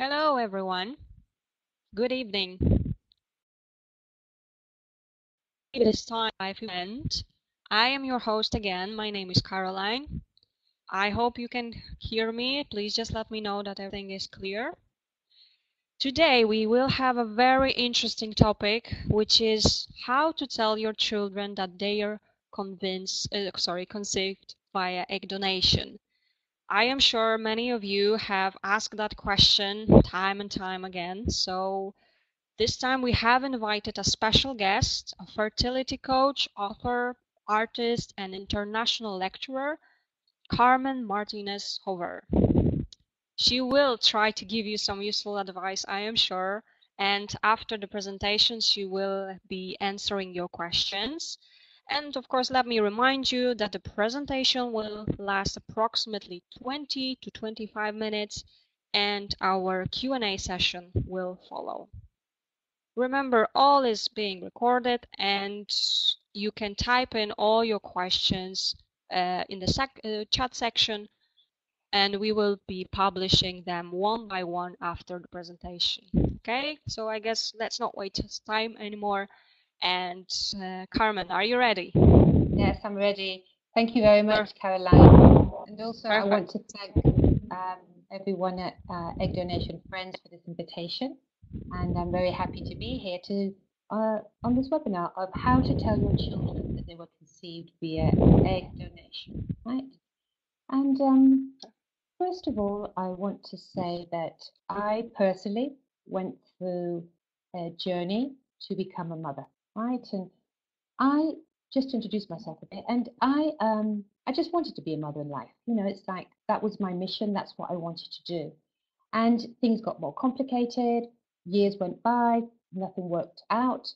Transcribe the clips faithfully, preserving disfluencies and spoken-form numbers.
Hello, everyone. Good evening. It is time for live event. I am your host again. My name is Caroline. I hope you can hear me. Please just let me know that everything is clear. Today, we will have a very interesting topic, which is how to tell your children that they are convinced, uh, sorry, conceived via egg donation. I am sure many of you have asked that question time and time again. So this time we have invited a special guest, a fertility coach, author, artist, and international lecturer, Carmen Martinez Jover. She will try to give you some useful advice, I am sure. And after the presentation, she will be answering your questions. And of course, let me remind you that the presentation will last approximately twenty to twenty-five minutes, and our Q and A session will follow. Remember, all is being recorded, and you can type in all your questions uh, in the sec uh, chat section, and we will be publishing them one by one after the presentation. Okay, so I guess let's not waste time anymore. And uh, Carmen, are you ready? Yes, I'm ready. Thank you very much, Caroline. And also, Perfect. I want to thank um, everyone at uh, Egg Donation Friends for this invitation. And I'm very happy to be here to uh, on this webinar of how to tell your children that they were conceived via egg donation. Right? And um, first of all, I want to say that I personally went through a journey to become a mother. Right, and I just introduced myself a bit, and I um I just wanted to be a mother in life. You know, it's like that was my mission. That's what I wanted to do. And things got more complicated. Years went by, nothing worked out,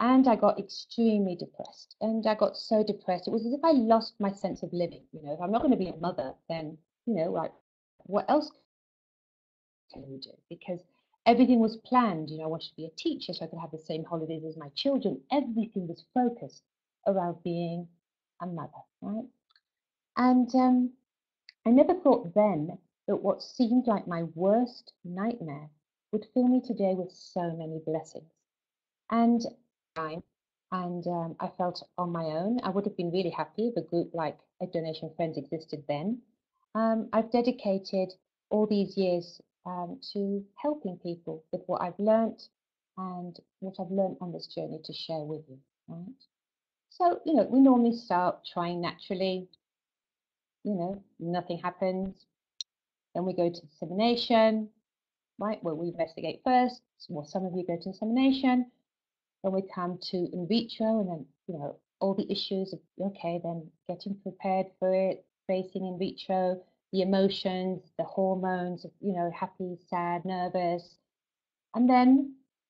and I got extremely depressed. And I got so depressed, it was as if I lost my sense of living. You know, if I'm not going to be a mother, then you know, like what else can we do? Because everything was planned. You know, I wanted to be a teacher so I could have the same holidays as my children. Everything was focused around being a mother, right? And um, I never thought then that what seemed like my worst nightmare would fill me today with so many blessings. And I, and um, I felt on my own. I would have been really happy if a group like Egg Donation Friends existed then. Um, I've dedicated all these years Um, to helping people with what I've learnt and what I've learnt on this journey to share with you. Right? So, you know, we normally start trying naturally, you know, nothing happens. Then we go to insemination, right, where we investigate first. Well, some of you go to insemination. Then we come to in vitro, and then, you know, all the issues of, okay, then getting prepared for it, facing in vitro, the emotions, the hormones, you know, happy, sad, nervous. And then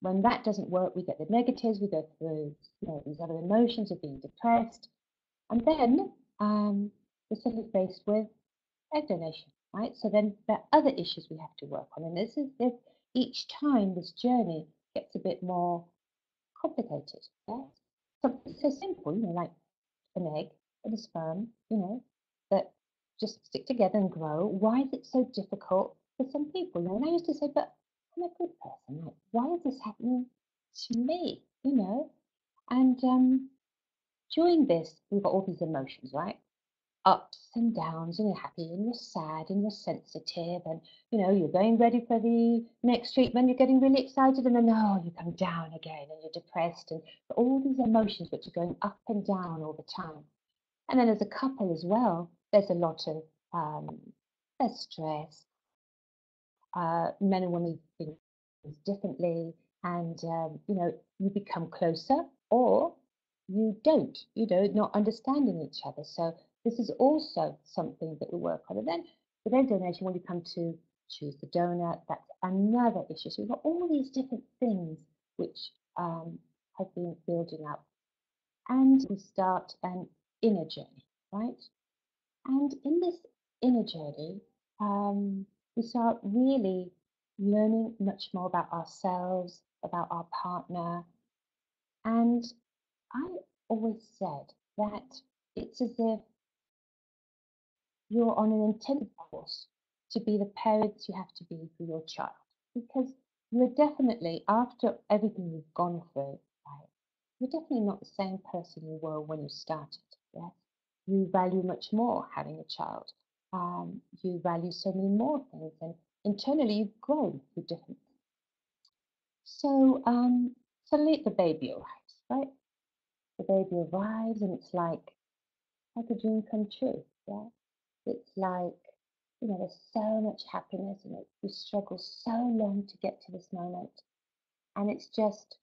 when that doesn't work, we get the negatives, we go through, you know, these other emotions of being depressed. And then um, we're suddenly faced with egg donation, right? So then there are other issues we have to work on. And this is this, each time this journey gets a bit more complicated. Yeah? Something so simple, you know, like an egg and a sperm, you know, that just stick together and grow. Why is it so difficult for some people? And I used to say, but I'm a good person. Like, why is this happening to me? You know? And um, during this, we've got all these emotions, right? Ups and downs, and you're happy, and you're sad, and you're sensitive, and, you know, you're getting ready for the next treatment, you're getting really excited, and then, oh, you come down again, and you're depressed, and all these emotions which are going up and down all the time. And then as a couple as well, there's a lot of um, there's stress. Uh, men and women think differently, and um, you know, you become closer or you don't. You know, not understanding each other. So this is also something that we work on. And then with egg donation, when you come to choose the donor, that's another issue. So we've got all these different things which um, have been building up, and we start an inner journey, right? And in this inner journey, um, we start really learning much more about ourselves, about our partner. And I always said that it's as if you're on an intense course to be the parents you have to be for your child, because you're definitely, after everything you've gone through, right, you're definitely not the same person you were when you started. Yeah? You value much more having a child. Um, you value so many more things, and internally you've grown through different things. So um, suddenly the baby arrives, right? The baby arrives, and it's like, like a dream come true, yeah? It's like, you know, there's so much happiness, and it, we struggle so long to get to this moment, and it's just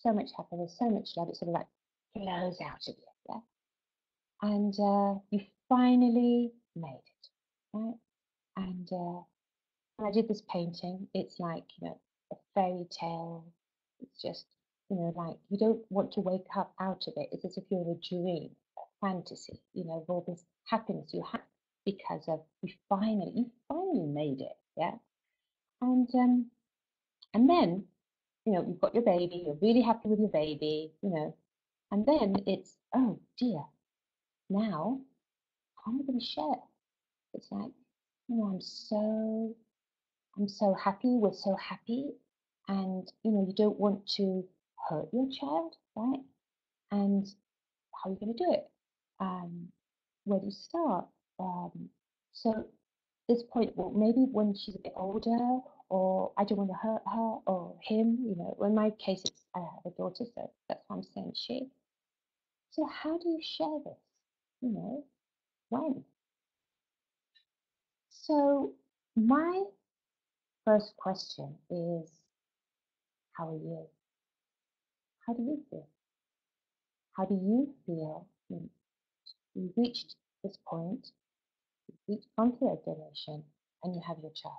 so much happiness, so much love. It sort of like flows out of you, yeah? And uh, you finally made it, right? And uh, when I did this painting, it's like, you know, a fairy tale. It's just, you know, like you don't want to wake up out of it. It's as if you're in a dream, a fantasy, you know, of all this happiness you have because of you finally, you finally made it, yeah. And um, and then, you know, you've got your baby. You're really happy with your baby, you know. And then it's, oh dear, now how am I going to share? It's like, you know, I'm so, I'm so happy. We're so happy, and you know, you don't want to hurt your child, right? And how are you going to do it? Um, where do you start? Um, so this point, well, maybe when she's a bit older, or I don't want to hurt her or him, you know, in my case, it's, I have a daughter, so that's why I'm saying she. So how do you share this? You know, when? So my first question is, how are you? How do you feel? How do you feel when you reached this point, you've gone through a donation, and you have your child?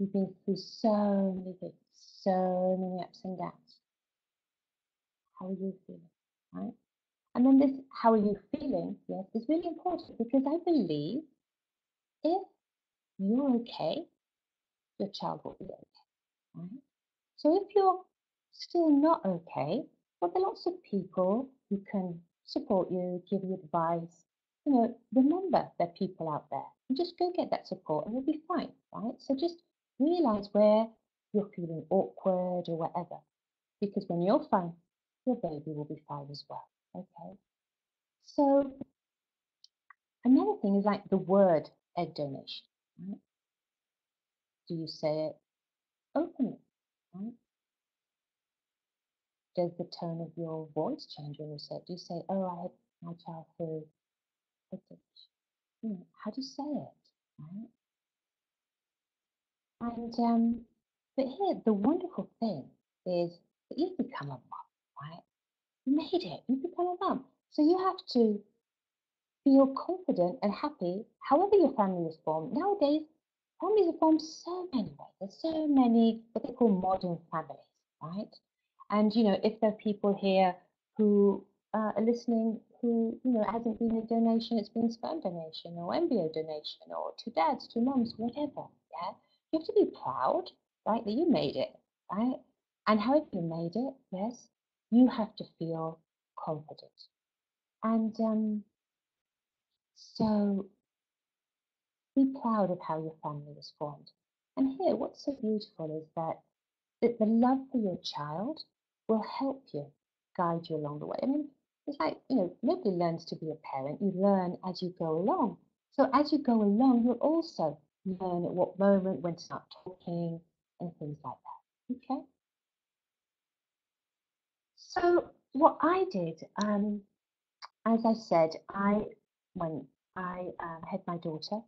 You've been through so many things, so many ups and downs. How are you feeling, right? And then this, how are you feeling, yes, is really important, because I believe if you're okay, your child will be okay, right? So if you're still not okay, well, there are lots of people who can support you, give you advice. You know, remember there are people out there, and just go get that support and you'll be fine, right? So just realize where you're feeling awkward or whatever, because when you're fine, your baby will be fine as well, okay? So another thing is like the word egg donation, right? Do you say it openly, right? Does the tone of your voice change when you say it? Do you say, oh, I had my child through egg donation? You know, how do you say it, right? And, um, but here, the wonderful thing is that you've become a mum, right? You made it, you've become a mum. So you have to feel confident and happy, however your family is formed. Nowadays, families are formed so many ways. There's so many what they call modern families, right? And, you know, if there are people here who uh, are listening who, you know, it hasn't been a donation, it's been sperm donation or embryo donation or two dads, two mums, whatever, yeah? You have to be proud, right, that you made it, right? And however you made it, yes, you have to feel confident. And um, so be proud of how your family was formed. And here, what's so beautiful is that, that the love for your child will help you, guide you along the way. I mean, it's like, you know, nobody learns to be a parent. You learn as you go along. So as you go along, you'll also learn at what moment, when to start talking, and things like that, okay? So what I did, um, as I said, I, when I um, had my daughter,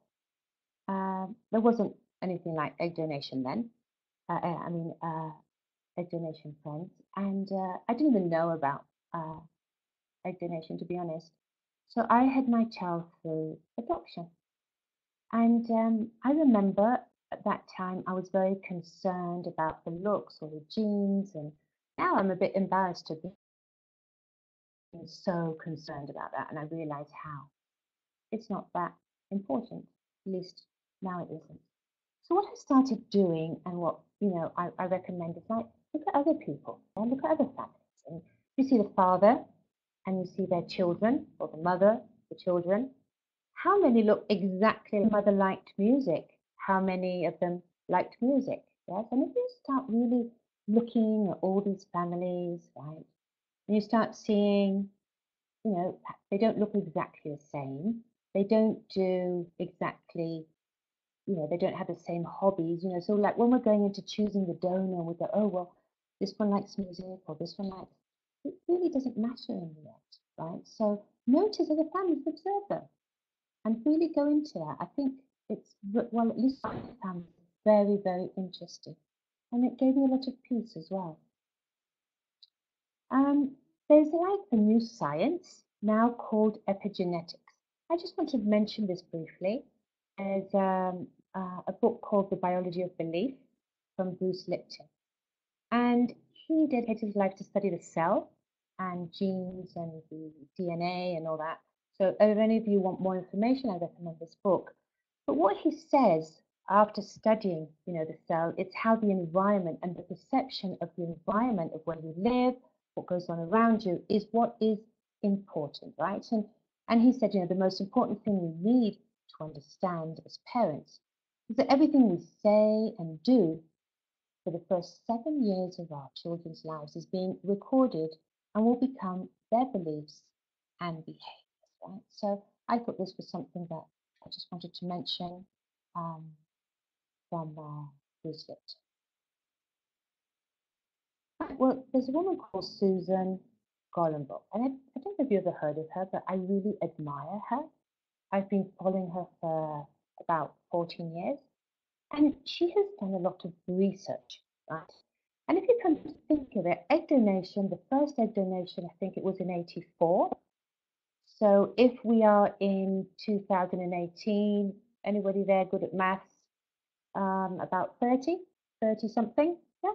um, there wasn't anything like egg donation then. Uh, I mean, uh, Egg Donation Friends, and uh, I didn't even know about uh, egg donation, to be honest. So I had my child through adoption, and um, I remember at that time I was very concerned about the looks or the genes, and now I'm a bit embarrassed to be so concerned about that, and I realise how it's not that important, at least now it isn't. So what I started doing, and what you know, I, I recommend is like look at other people and look at other families, and you see the father, and you see their children, or the mother, the children. How many look exactly? The mother liked music. How many of them liked music? yes? And if you start really looking at all these families, right, and you start seeing, you know, they don't look exactly the same. They don't do exactly, you know, they don't have the same hobbies, you know. So like when we're going into choosing the donor, we go, oh, well, this one likes music or this one likes, it really doesn't matter in the end, right? So notice other families, observe them and really go into that. I think it's, well, at least I found it very, very interesting. And it gave me a lot of peace as well. Um, there's like a new science now called epigenetics. I just want to mention this briefly. There's um, uh, a book called The Biology of Belief from Bruce Lipton. And he dedicated his life to study the cell and genes and the D N A and all that. So if any of you want more information, I recommend this book. But what he says after studying, you know, the cell, it's how the environment and the perception of the environment of where you live, what goes on around you, is what is important, right? And and he said, you know, the most important thing we need to understand as parents is that everything we say and do for the first seven years of our children's lives is being recorded and will become their beliefs and behaviors, right? So I thought this was something that I just wanted to mention um, from uh, Bruce Lipton. Right, well, there's a woman called Susan Golombok, and I, I don't know if you've ever heard of her, but I really admire her. I've been following her for about fourteen years, and she has done a lot of research, right? And if you come to think of it, egg donation, the first egg donation, I think it was in eighty-four. So if we are in two thousand eighteen, anybody there good at maths? Um, about thirty, thirty something, yeah?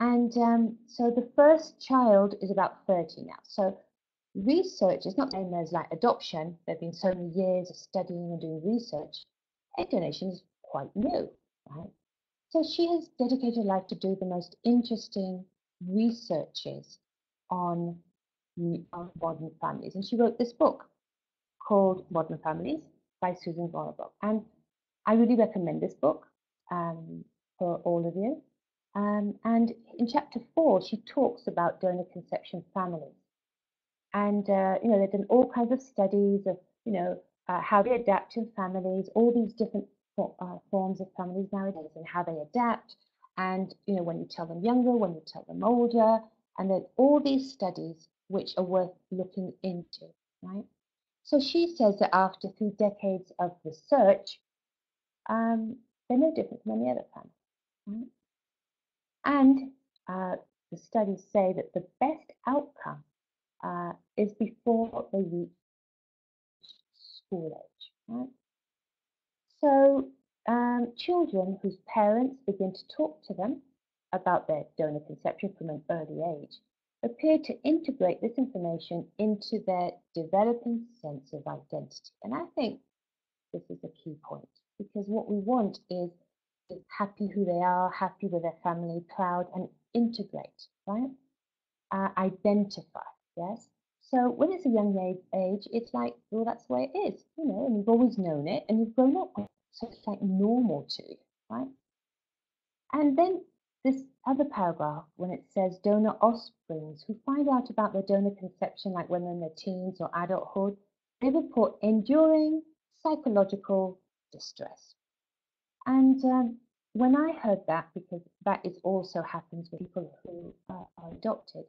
And um, so the first child is about thirty now. So research is not known as like adoption. There have been so many years of studying and doing research. Egg donation is quite new, right? So she has dedicated her life to do the most interesting researches on, on modern families. And she wrote this book called Modern Families by Susan Golombok. And I really recommend this book um, for all of you. Um, and in chapter four, she talks about donor conception families. And, uh, you know, they've done all kinds of studies of, you know, uh, how they adapt in families, all these different for, uh, forms of families nowadays and how they adapt. And, you know, when you tell them younger, when you tell them older, and then all these studies which are worth looking into, right? So she says that after three decades of research, Um, they're no different from any other family, right? And uh, the studies say that the best outcome uh, is before they reach school age, right? So um, children whose parents begin to talk to them about their donor conception from an early age appear to integrate this information into their developing sense of identity. And I think this is a key point. Because what we want is, is happy who they are, happy with their family, proud, and integrate, right? Uh, identify, yes? So when it's a young age, age, it's like, well, that's the way it is, you know, and you've always known it, and you've grown up with it, so it's like normal to you, right? And then this other paragraph, when it says donor offsprings who find out about their donor conception, like when they're in their teens or adulthood, they report enduring psychological distress. And um, when I heard that, because that is also happens with people who uh, are adopted,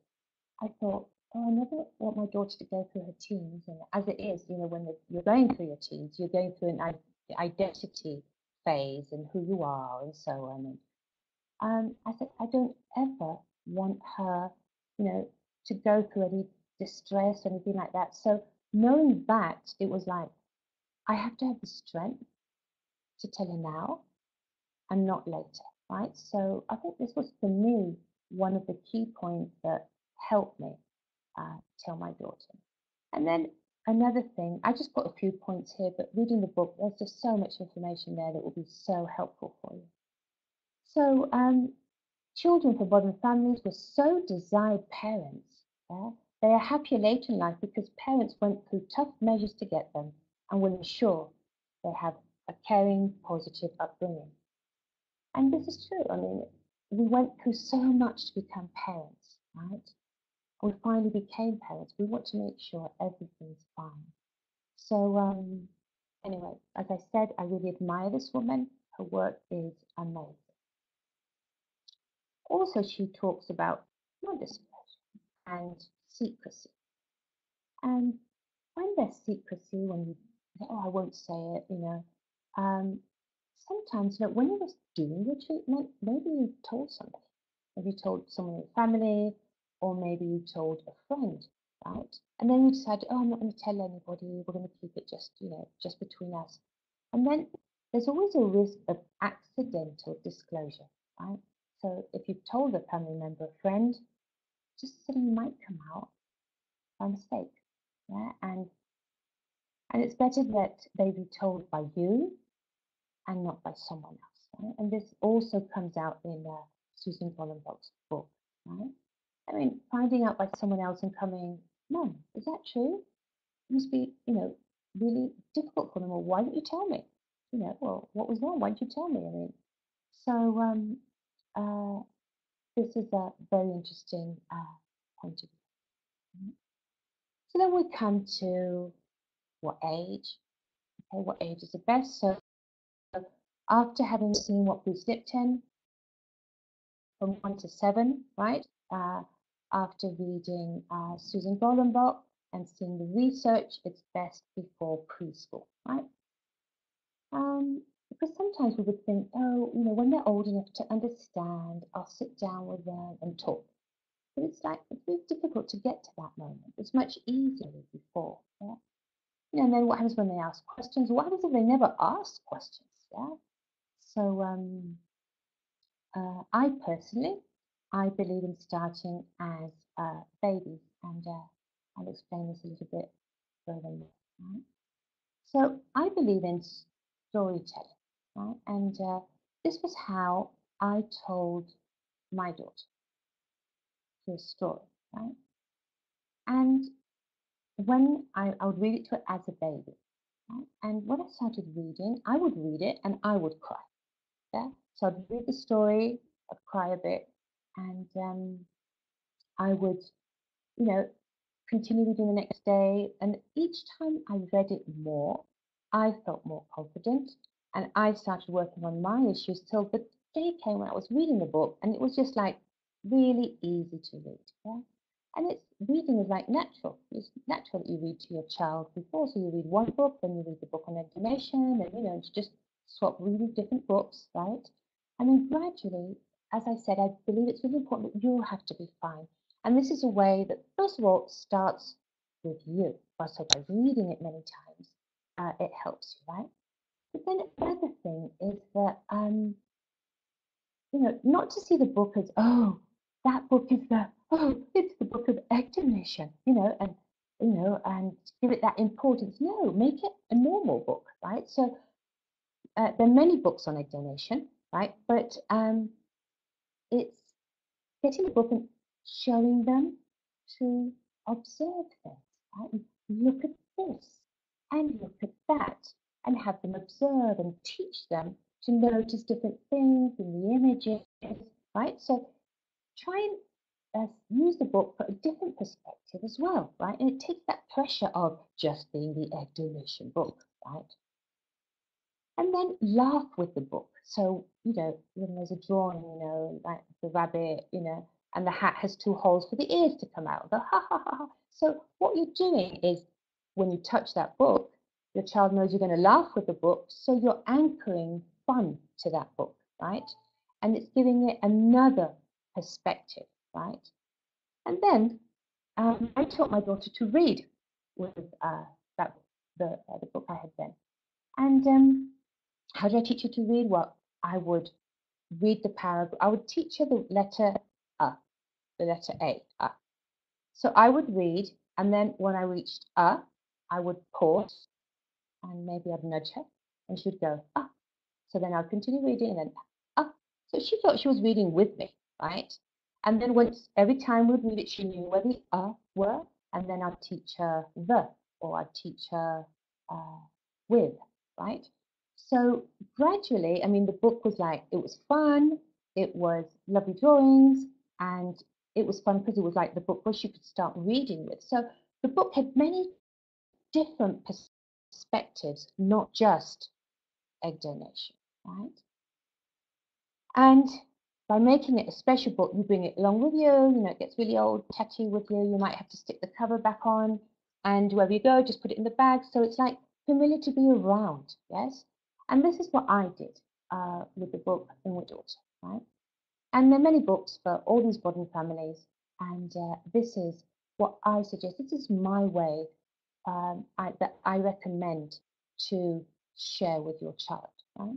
I thought, oh, I never want my daughter to go through her teens. And as it is, you know, when you're going through your teens, you're going through an identity phase and who you are and so on. And um, I said, I don't ever want her, you know, to go through any distress or anything like that. So knowing that, it was like, I have to have the strength to tell her now and not later, right? So I think this was for me one of the key points that helped me uh, tell my daughter. And then another thing, I just put a few points here, but reading the book, there's just so much information there that will be so helpful for you. So um, children from modern families were so desired parents. Yeah? They are happier later in life because parents went through tough measures to get them and will ensure they have a caring, positive upbringing. And this is true. I mean, we went through so much to become parents, right? We finally became parents. We want to make sure everything's fine. So um, anyway, as I said, I really admire this woman. Her work is amazing. Also, she talks about non-disclosure and secrecy. And when there's secrecy, when you think, oh, I won't say it, you know, um, sometimes, you know, when you were doing your treatment, maybe you told somebody. Maybe you told someone in your family, or maybe you told a friend, right? And then you decided, oh, I'm not going to tell anybody. We're going to keep it just, you know, just between us. And then there's always a risk of accidental disclosure, right? So if you've told a family member, a friend, just something might come out by mistake, yeah? And, and it's better that they be told by you and not by someone else, right? And this also comes out in uh, Susan Golombok's book, right? I mean, finding out by someone else and coming, Mom, is that true? It must be, you know, really difficult for them. Well, why didn't you tell me? You know, well, what was wrong? Why didn't you tell me? I mean, so um, uh, this is a very interesting uh, point of view. So then we come to what age? Okay, what age is the best? So after having seen what Bruce Lipton, from one to seven, right? Uh, after reading uh, Susan Golombok and seeing the research, it's best before preschool, right? Um, because sometimes we would think, oh, you know, when they're old enough to understand, I'll sit down with them and talk. But it's like, it's really difficult to get to that moment. It's much easier than before, yeah? You know, and then what happens when they ask questions? What happens if they never ask questions, yeah? So um, uh, I personally, I believe in starting as uh, babies, and uh, I'll explain this a little bit further more, right? So I believe in storytelling, right? And uh, this was how I told my daughter her story, right? And when I, I would read it to her as a baby, right? And when I started reading, I would read it and I would cry, yeah? So I'd read the story, I'd cry a bit, and um, I would, you know, continue reading the next day. And each time I read it more, I felt more confident, and I started working on my issues till the day came when I was reading the book, and it was just like really easy to read. Yeah? And it's reading is like natural. It's natural that you read to your child before, so you read one book, then you read the book on egg donation, and you know, you just swap really different books, right? And then gradually, as I said, I believe it's really important that you have to be fine. And this is a way that, first of all, starts with you. So by reading it many times, uh, it helps you, right? But then another thing is that, um, you know, not to see the book as, oh, that book is the, oh, it's the book of egg donation, you know, and, you know, and give it that importance. No, make it a normal book, right? So uh, there are many books on egg donation, right? But, um, it's getting the book and showing them to observe things, right? And look at this and look at that, and have them observe and teach them to notice different things in the images, right? So try and uh, use the book for a different perspective as well, right? And it takes that pressure of just being the egg donation book, right? And then laugh with the book. So, you know, when there's a drawing, you know, like the rabbit, you know, and the hat has two holes for the ears to come out. The ha, ha, ha, ha. So what you're doing is when you touch that book, your child knows you're going to laugh with the book. So you're anchoring fun to that book, right? And it's giving it another perspective, right? And then um, I taught my daughter to read with uh, that, the, uh, the book I had then. And um, how do I teach her to read? Well, I would read the paragraph. I would teach her the letter A, the letter A, A. So I would read, and then when I reached A, I would pause, and maybe I'd nudge her, and she'd go A. So then I'd continue reading, and then A. So she thought she was reading with me, right? And then once every time we'd read it, she knew where the A were, and then I'd teach her the, or I'd teach her uh, with, right? So gradually, I mean, the book was like, it was fun, it was lovely drawings, and it was fun because it was like the book which you could start reading with. So the book had many different perspectives, not just egg donation, right? And by making it a special book, you bring it along with you, you know, it gets really old, tattoo with you, you might have to stick the cover back on, and wherever you go, just put it in the bag. So it's like familiar to be around, yes? And this is what I did uh, with the book In My Daughter, right? And there are many books for all these modern families, and uh, this is what I suggest. This is my way um, I, that I recommend to share with your child, right?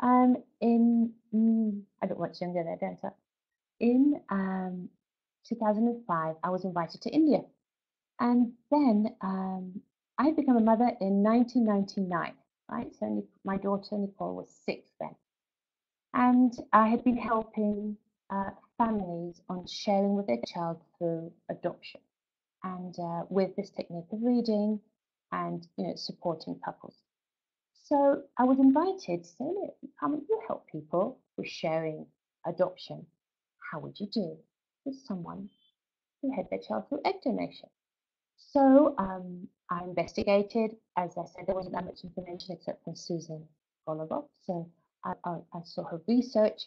Um, in, mm, I don't watch younger there, don't I? In um, two thousand five, I was invited to India. And then um, I had become a mother in nineteen ninety-nine, right? So my daughter, Nicole, was six then. And I had been helping uh, families on sharing with their child through adoption and uh, with this technique of reading and, you know, supporting couples. So I was invited to say, look, Carmen, you help people with sharing adoption. How would you do with someone who had their child through egg donation? So um, I investigated. As I said, there wasn't that much information except from Susan Golombok. So I, I, I saw her research,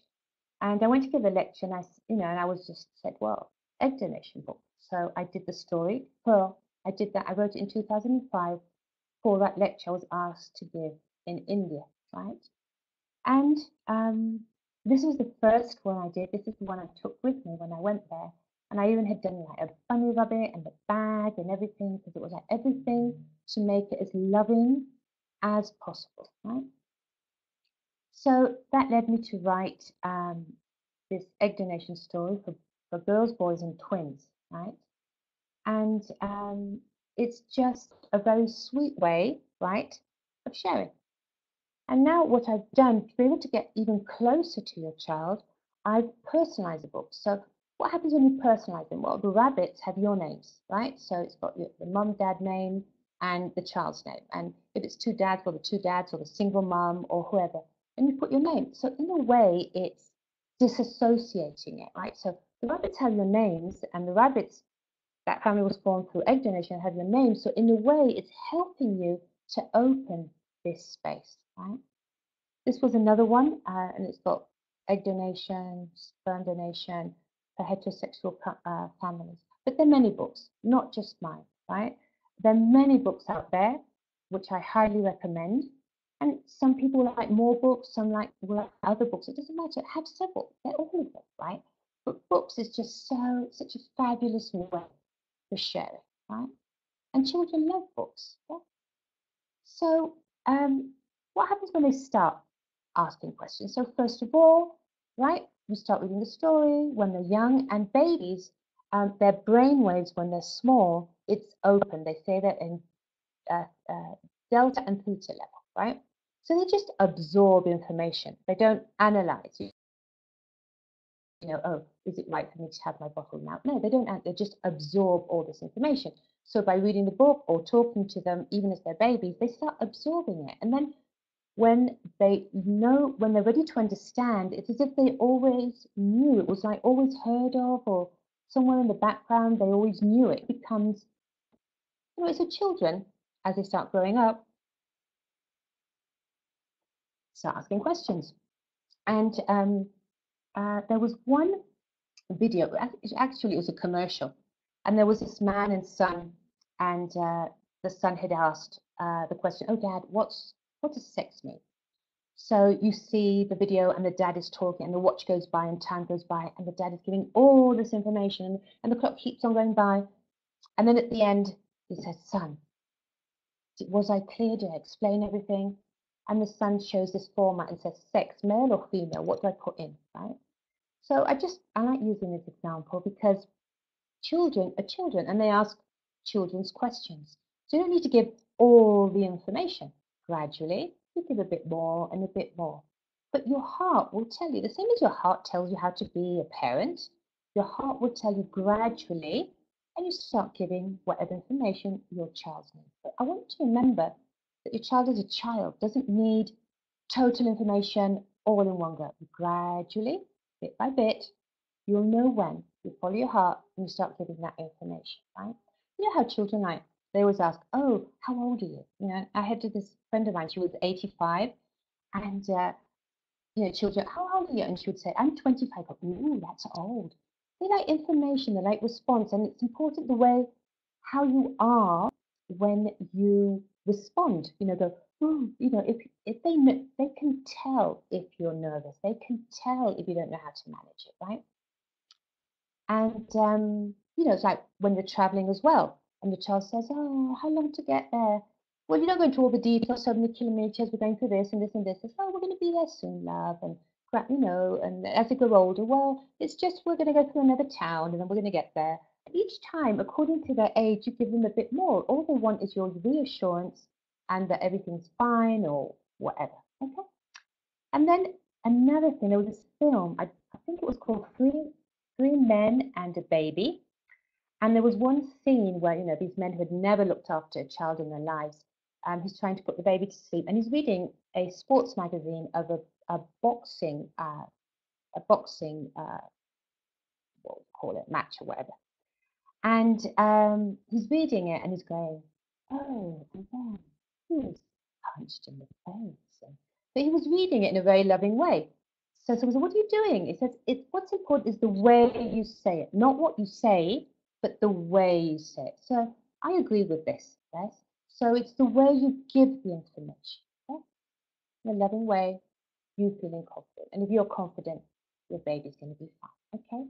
and I went to give a lecture, and I, you know, and I was just said, well, egg donation book. So I did the story. Well, I did that. I wrote it in two thousand five. For that lecture, I was asked to give in India, right? And um, this was the first one I did. This is the one I took with me when I went there. And I even had done like a bunny rabbit and the bag and everything, because it was like everything to make it as loving as possible, right? So that led me to write um, this egg donation story for, for girls, boys, and twins, right? And um, it's just a very sweet way, right, of sharing. And now what I've done, to be able to get even closer to your child, I've personalized the book. So what happens when you personalize them? Well, the rabbits have your names, right? So it's got your, the mum, dad name and the child's name. And if it's two dads, well, the two dads or the single mum or whoever, and you put your name. So in a way, it's disassociating it, right? So the rabbits have your names, and the rabbits, that family was formed through egg donation, have your name. So in a way, it's helping you to open this space, right? This was another one, uh, and it's got egg donation, sperm donation for heterosexual uh, families. But there are many books, not just mine, right? There are many books out there, which I highly recommend. And some people like more books, some like, like other books. It doesn't matter, have several, they're all of them, right? But books is just so, such a fabulous way for sharing, right? And children love books. Yeah? So um, what happens when they start asking questions? So first of all, right, you start reading the story when they're young, and babies, um, their brain waves when they're small, it's open. They say that in uh, uh, delta and theta level, right? So they just absorb information. They don't analyze. You know, oh, is it right for me to have my bottle now? No, they don't, they just absorb all this information. So by reading the book or talking to them, even as they're babies, they start absorbing it. And then when they know, when they're ready to understand, it's as if they always knew. It was like always heard of, or somewhere in the background, they always knew. It becomes, you know, so children, as they start growing up, start asking questions. And um, Uh, there was one video, actually it was a commercial, and there was this man and son, and uh, the son had asked uh, the question, oh dad, what's what does sex mean? So you see the video, and the dad is talking, and the watch goes by, and time goes by, and the dad is giving all this information, and the clock keeps on going by, and then at the end he says, son, was I clear? Did I explain everything? And the son shows this format and says, sex, male or female, what do I put in, right? So I just, I like using this example because children are children and they ask children's questions. So you don't need to give all the information. Gradually, you give a bit more and a bit more. But your heart will tell you, the same as your heart tells you how to be a parent, your heart will tell you gradually, and you start giving whatever information your child needs. But I want you to remember Your child is a child, doesn't need total information all in one go. Gradually, bit by bit, you'll know when you follow your heart and you start giving that information, right? You know how children like, they always ask, oh, how old are you? You know, I had to this friend of mine, she was eighty-five, and uh, you know, children, how old are you? And she would say, I'm twenty-five. But, ooh, that's old. They like information, they like response, and it's important the way how you are when you respond. You know, go, ooh, you know, if if they know, they can tell if you're nervous, they can tell if you don't know how to manage it, right? And um, you know, it's like when you're traveling as well, and the child says, oh, how long to get there? Well, you're not going to all the details, so many kilometers, we're going through this and this and this. It's, oh, we're going to be there soon, love. And, you know, and as they grow older, well, it's just we're going to go through another town and then we're going to get there. Each time, according to their age, you give them a bit more. All they want is your reassurance and that everything's fine or whatever. Okay. And then another thing, there was this film, I, I think it was called Three, Three Men and a Baby. And there was one scene where, you know, these men who had never looked after a child in their lives, Um, he's trying to put the baby to sleep, and he's reading a sports magazine of a, a boxing, uh, a boxing, uh, what we call it, match or whatever. And um, he's reading it, and he's going, "Oh, and then he was punched in the face." But he was reading it in a very loving way. So someone said, "What are you doing?" He says, "It what's important is the way you say it, not what you say, but the way you say it." So I agree with this. Yes. So it's the way you give the information, okay? In a loving way, you feeling confident. And if you're confident, your baby's going to be fine, okay?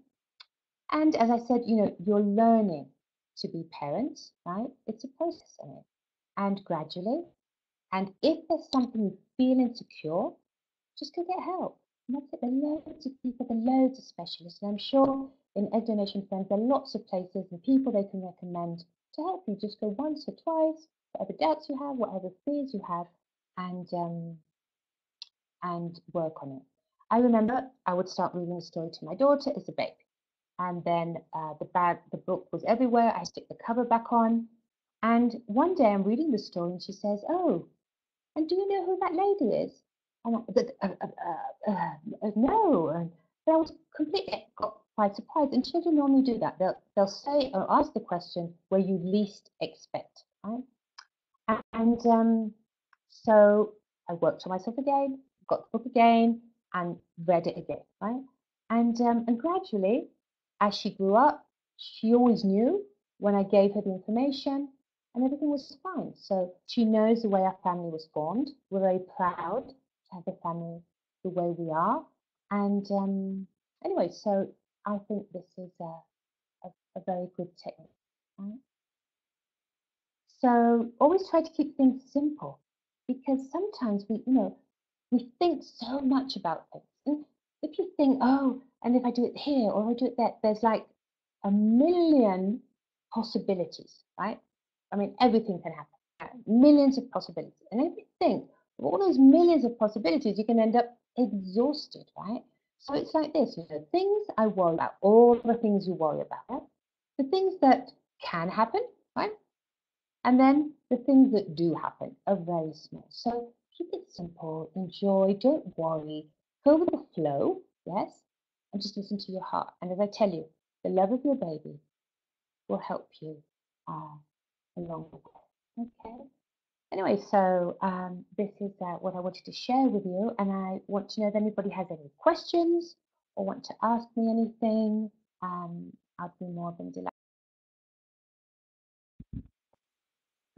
And as I said, you know, you're learning to be parents, right? It's a process in it. And gradually, and if there's something you feel insecure, just go get help. And that's it. There are loads of people, there are loads of specialists. And I'm sure in Egg Donation Friends, there are lots of places and people they can recommend to help you. Just go once or twice. Whatever doubts you have, whatever fears you have, and um, and work on it. I remember I would start reading a story to my daughter as a baby, and then uh, the bag, the book was everywhere. I stick the cover back on, and one day I'm reading the story, and she says, "Oh, and do you know who that lady is?" And I'm like, uh, uh, uh, uh, "No," and I was completely got quite surprised. And children normally do that; they'll they'll say or ask the question where you least expect, right? And um, so I worked on myself again, got the book again, and read it again, right? And um, and gradually, as she grew up, she always knew when I gave her the information, and everything was fine. So she knows the way our family was formed. We're very proud to have the family the way we are. And um, anyway, so I think this is a, a, a very good technique, right? So always try to keep things simple, because sometimes we, you know, we think so much about things. And if you think, oh, and if I do it here or I do it there, there's like a million possibilities, right? I mean, everything can happen, right? Millions of possibilities. And if you think of all those millions of possibilities, you can end up exhausted, right? So it's like this, you know, things I worry about, all the things you worry about, right? The things that can happen, right? And then the things that do happen are very small. So keep it simple, enjoy, don't worry, go with the flow, yes, and just listen to your heart. And as I tell you, the love of your baby will help you uh, along the way, okay? Anyway, so um, this is uh, what I wanted to share with you, and I want to know if anybody has any questions or want to ask me anything. Um, I'd be more than delighted.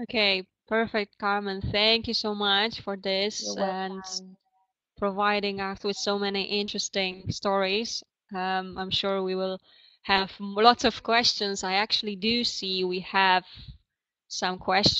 Okay, perfect, Carmen. Thank you so much for this and providing us with so many interesting stories. Um, I'm sure we will have lots of questions. I actually do see we have some questions.